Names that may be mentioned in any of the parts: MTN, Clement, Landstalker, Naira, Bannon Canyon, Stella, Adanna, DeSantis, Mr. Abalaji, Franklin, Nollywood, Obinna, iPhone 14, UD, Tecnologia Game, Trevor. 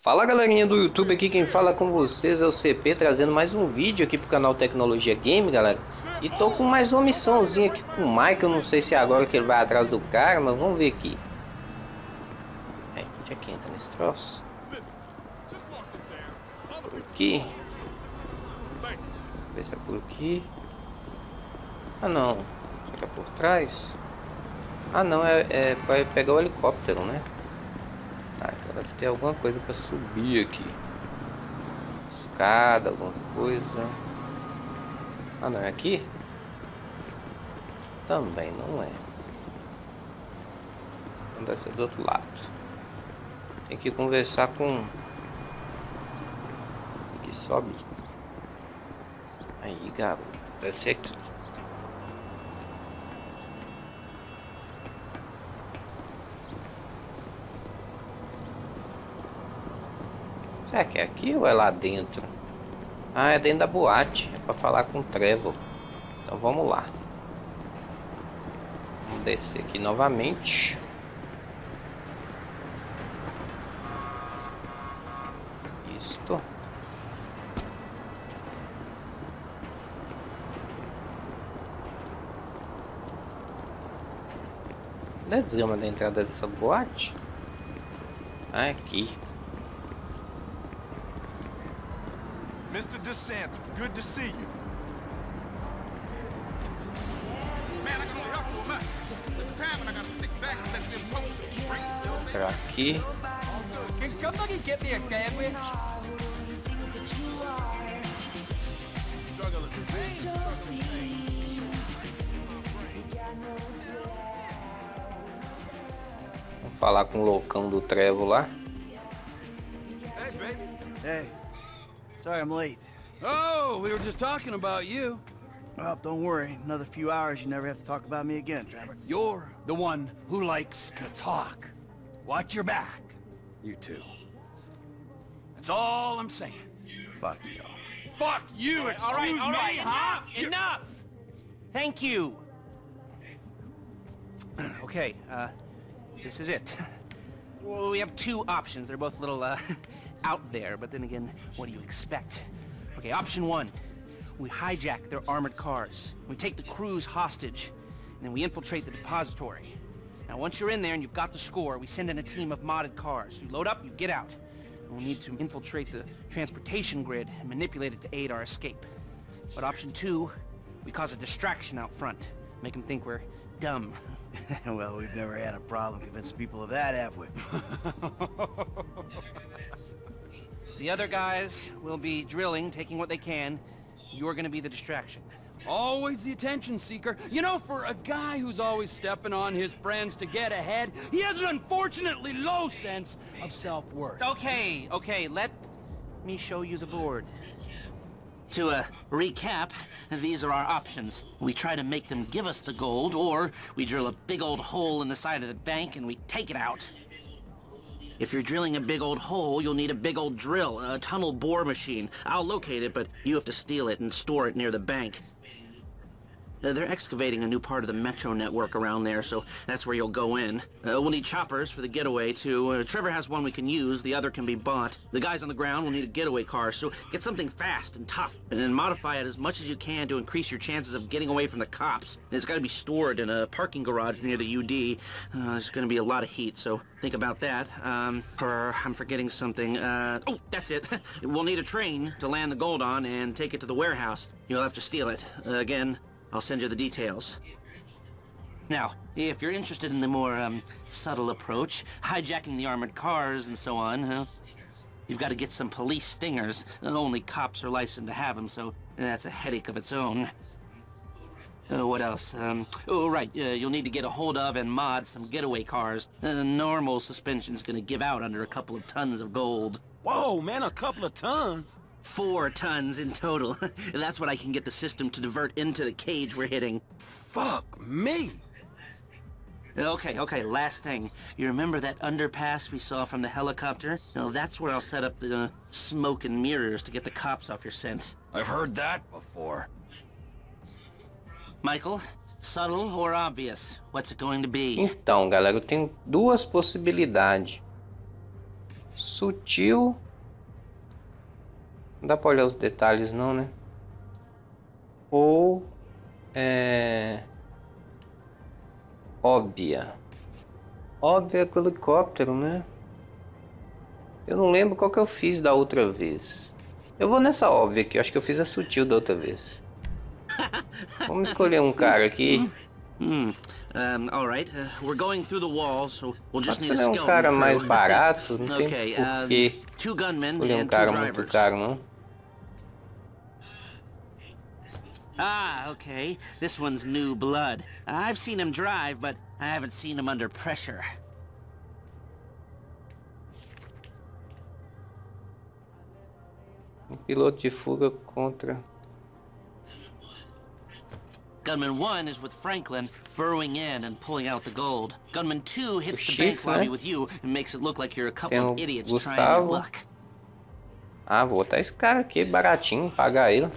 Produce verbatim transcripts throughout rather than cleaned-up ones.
Fala galerinha do YouTube, aqui quem fala com vocês é o C P, trazendo mais um vídeo aqui pro canal Tecnologia Game, galera. E tô com mais uma missãozinha aqui com o Mike, eu não sei se é agora que ele vai atrás do cara, mas vamos ver aqui. É, onde é que entra nesse troço? Por aqui. Vamos ver se é por aqui. Ah não, será que é por trás? Ah não, é, é para pegar o helicóptero, né? Ah, então deve ter alguma coisa para subir aqui. Escada, alguma coisa. Ah não, é aqui? Também não é. Então deve ser do outro lado. Tem que conversar com... Tem que sobe. Aí, garoto. Deve ser aqui. Será que é aqui ou é lá dentro? Ah, é dentro da boate. É pra falar com o Trevor. Então vamos lá. Vamos descer aqui novamente. Isto. Não é desgrama da entrada dessa boate? Ah, é aqui. Mister DeSantis, good to see you. Man, I can only help you so much. With the time, and I gotta stick back and let them move. Entrar aqui. Can somebody get me a sandwich? Vamos falar com o loucão do Trevo lá. Hey, baby. Hey. Sorry I'm late. Oh, we were just talking about you. Well, don't worry. Another few hours, you never have to talk about me again, Trevor. You're the one who likes to talk. Watch your back. You too. That's all I'm saying. Fuck you. Fuck you, excuse all right, all right, me, all right, huh? Enough! Enough! Thank you. Okay, uh, this is it. Well, we have two options. They're both a little, uh... out there, but then again, what do you expect? Okay, option one, we hijack their armored cars, we take the crews hostage, and then we infiltrate the depository. Now once you're in there and you've got the score, we send in a team of modded cars. You load up, you get out. And we'll need to infiltrate the transportation grid and manipulate it to aid our escape. But option two, we cause a distraction out front, make them think we're dumb. Well, we've never had a problem convincing people of that, have we? The other guys will be drilling, taking what they can. You're gonna be the distraction. Always the attention seeker. You know, for a guy who's always stepping on his friends to get ahead, he has an unfortunately low sense of self-worth. Okay, okay, let me show you the board. To uh, recap, these are our options. We try to make them give us the gold, or we drill a big old hole in the side of the bank and we take it out. If you're drilling a big old hole, you'll need a big old drill, a tunnel bore machine. I'll locate it, but you have to steal it and store it near the bank. Uh, they're excavating a new part of the metro network around there, so that's where you'll go in. Uh, we'll need choppers for the getaway, too. Uh, Trevor has one we can use, the other can be bought. The guys on the ground will need a getaway car, so get something fast and tough, and then modify it as much as you can to increase your chances of getting away from the cops. And it's gotta be stored in a parking garage near the U D. Uh, there's gonna be a lot of heat, so think about that. Um, or I'm forgetting something. Uh, oh, that's it. We'll need a train to land the gold on and take it to the warehouse. You'll have to steal it. Uh, again, I'll send you the details. Now, if you're interested in the more um, subtle approach, hijacking the armored cars and so on, huh, you've got to get some police stingers. Only cops are licensed to have them, so that's a headache of its own. Uh, what else? Um, oh, right, uh, you'll need to get a hold of and mod some getaway cars. Uh, normal suspension's gonna give out under a couple of tons of gold. Whoa, man, a couple of tons? Four tons in total. That's what I can get the system to divert into the cage we're hitting. Fuck me! Okay, okay, last thing. You remember that underpass we saw from the helicopter? Well, that's where I'll set up the uh, smoke and mirrors to get the cops off your scent. I've heard that before. Michael, subtle or obvious? What's it going to be? Então, galera, eu tenho duas possibilidades. sutil. Não dá para olhar os detalhes não, né? Ou é... óbvia. Óbvia com o helicóptero, né? Eu não lembro qual que eu fiz da outra vez. Eu vou nessa óbvia aqui, eu acho que eu fiz a sutil da outra vez. Vamos escolher um cara aqui. Hum, um, all right. Uh, we're going through the wall, so we'll just need a skeleton. Um cara mais barato, não okay, tem por quê. Two gunmen and um cara two muito caro, não. Ah, okay. This one's new blood. I've seen him drive, but I haven't seen him under pressure. Um piloto de fuga contra. Gunman one is with Franklin, burrowing in and pulling out the gold. Gunman two hits the bank lobby with you and makes it look like you're a couple of idiots trying your luck. Ah, vou botar esse cara aqui baratinho, pagar ele.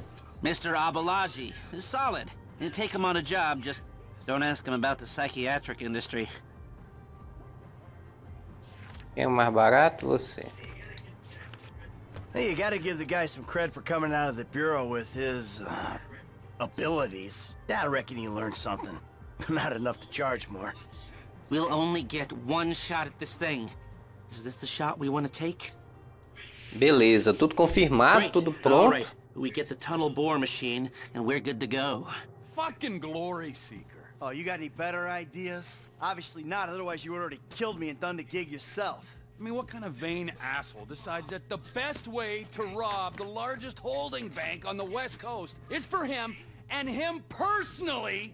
Mister Abalaji is solid. You take him on a job, just don't ask him about the psychiatric industry. É o mais barato você. Hey, you gotta give the guy some cred for coming out of the bureau with his. Uh... abilities. I reckon he learned something. Not enough to charge more. We'll only get one shot at this thing. Is this the shot we want to take? Beleza, tudo confirmado, Great. Tudo pronto. All right. We get the tunnel bore machine and we're good to go. Fucking glory seeker. Oh, you got any better ideas? Obviously not, otherwise you already killed me and done the gig yourself. I mean, what kind of vain asshole decides that the best way to rob the largest holding bank on the West Coast is for him and him personally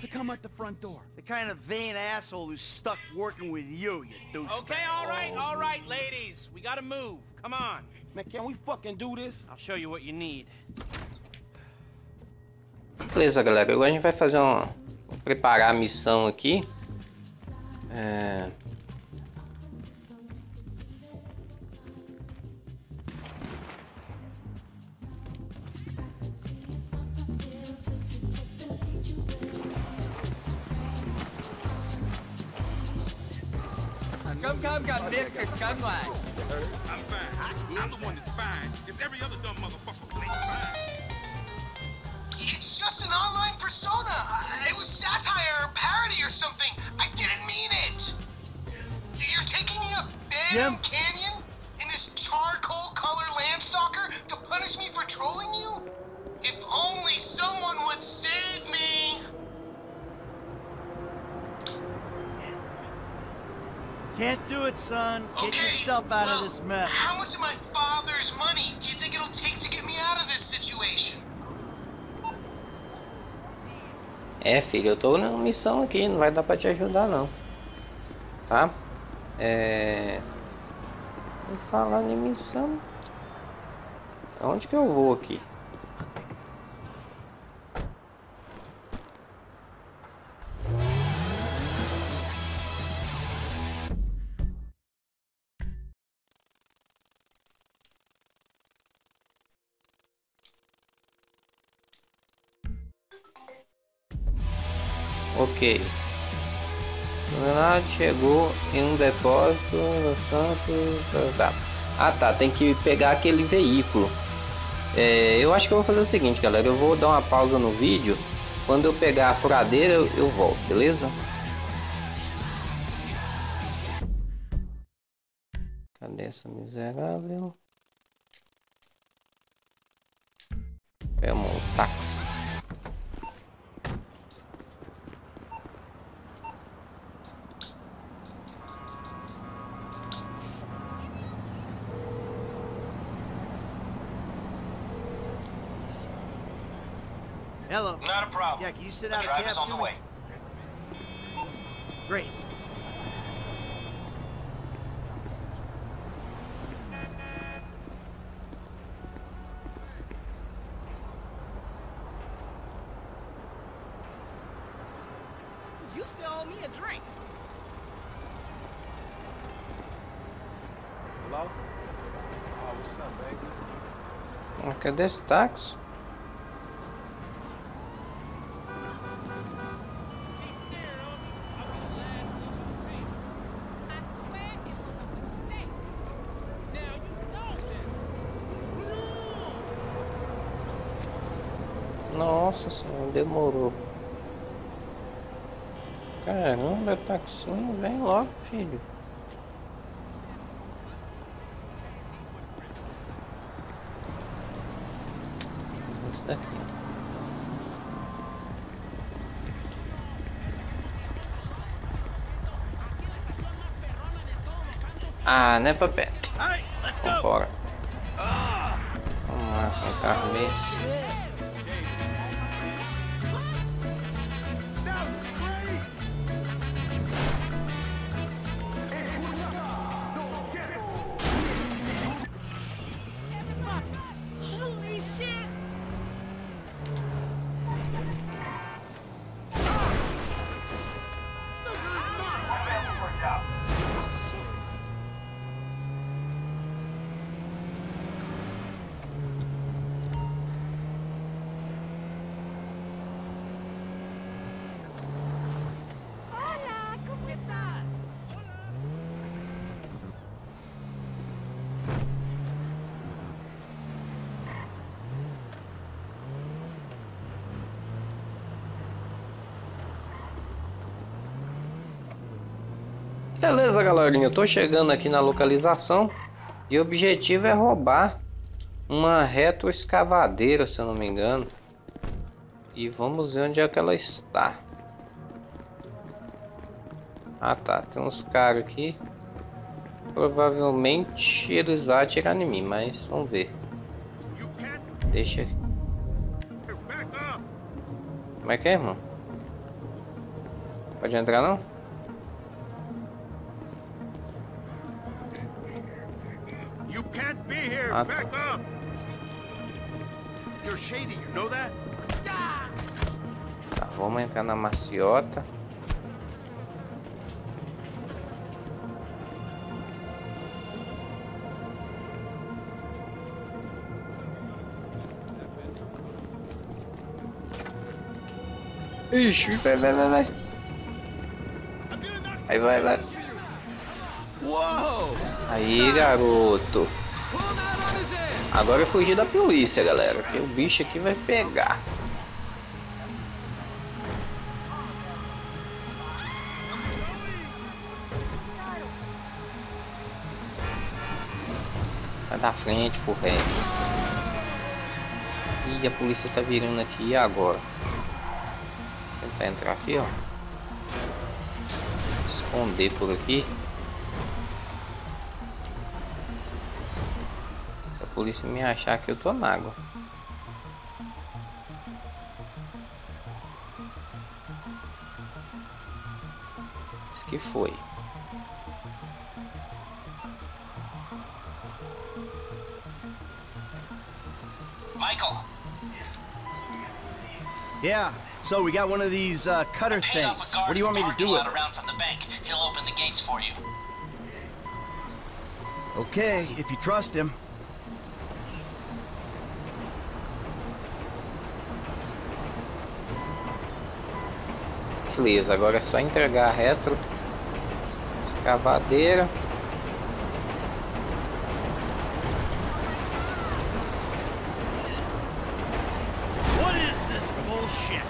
to come at the front door? The kind of vain asshole who's stuck working with you, you douche. Okay, all right, all right, ladies. We gotta move. Come on. Man, can we fucking do this? I'll show you what you need. Beleza, galera. Agora a gente vai fazer uma... Vou preparar a missão aqui. É... Come, come, come, Mister Come on. I'm fine. I'm the one that's fine. It's every other dumb motherfucker playing fine. It's just an online persona. It was satire or parody or something. I didn't mean it. You're taking me up Bannon Canyon in this charcoal color landstalker to punish me for trolling you? If only someone would save me. Can't do it, son. Get okay, yourself out well, of this mess. How much of my father's money do you think it'll take to get me out of this situation? É, filho, eu tô na missão aqui, não vai dar pra te ajudar não. Tá? É... Vou falar em missão. Aonde que eu vou aqui? Ok. O Leonardo chegou em um depósito no Santos. Tá. Ah tá, tem que pegar aquele veículo. É, eu acho que eu vou fazer o seguinte, galera. Eu vou dar uma pausa no vídeo. Quando eu pegar a furadeira, eu, eu volto, beleza? Cadê essa miserável? É um táxi. Hello. Not a problem. Yeah, can you sit out a drive is on the way. Great. You still owe me a drink. Hello? Oh, what's up, baby? Look at this tax. Nossa senhora, demorou. Caramba, taxinho, vem logo, filho. Esse daqui. Ah, não é pra pé. Vambora. Vamos lá, com o carro ali. Beleza, galerinha, eu tô chegando aqui na localização e o objetivo é roubar uma retroescavadeira, se eu não me engano. E vamos ver onde é que ela está. Ah tá, tem uns caras aqui. Provavelmente eles vão atirar em mim, mas vamos ver. Deixa aqui. Como é que é, irmão? Pode entrar não? Ah, tá. Tá, vamos entrar na maciota. Ixi, vai, vai, vai, vai. Aí vai, vai. Aí, garoto. Agora eu fugi da polícia, galera, que o bicho aqui vai pegar. Sai da frente, furré. Ih, a polícia tá virando aqui, e agora? Vou tentar entrar aqui, ó. Esconder por aqui. A polícia me achar que eu tô na água. Isso que foi. Michael. Yeah, so we got one of these uh, cutter things. What do you want me to do with it? Around from the bank. He'll open the gates for you. Okay, if you trust him. Beleza, agora é só entregar a retro escavadeira. What is this bullshit?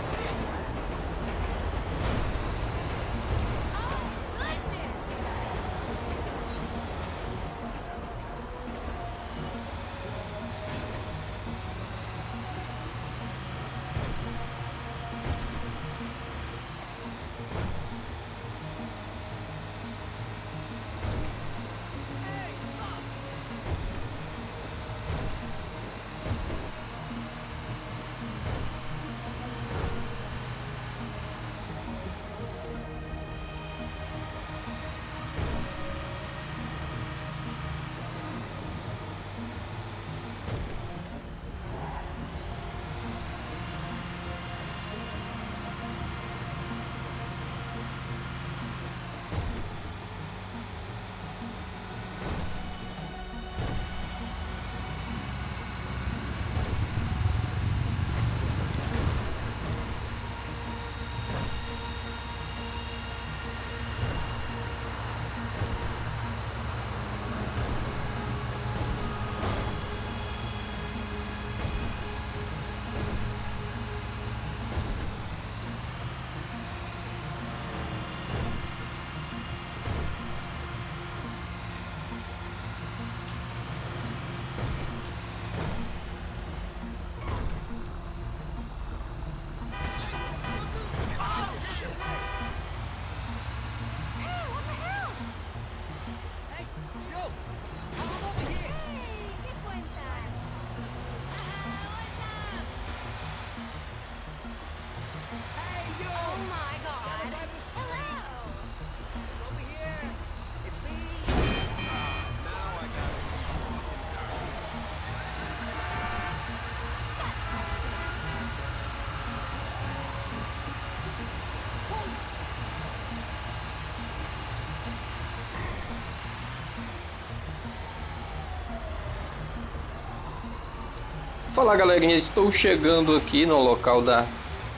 Fala galerinha, estou chegando aqui no local da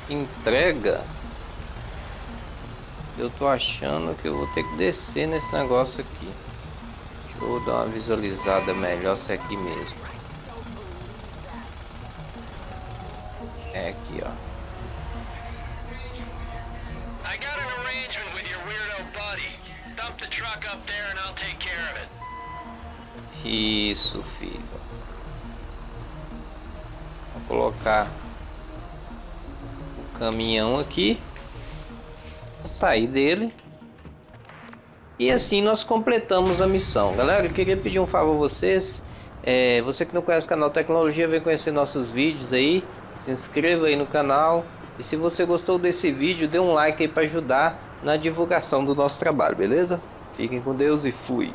entrega. Eu tô achando que eu vou ter que descer nesse negócio aqui. Deixa eu dar uma visualizada melhor se é aqui mesmo. É aqui, ó. I got an arrangement with your weirdo buddy. Dump the truck up there and I'll take care of it. Isso, filho. Colocar o caminhão aqui, sair dele e assim nós completamos a missão. Galera, eu queria pedir um favor a vocês, é, você que não conhece o canal Tecnologia, vem conhecer nossos vídeos aí, se inscreva aí no canal e se você gostou desse vídeo, dê um like aí para ajudar na divulgação do nosso trabalho, beleza? Fiquem com Deus e fui!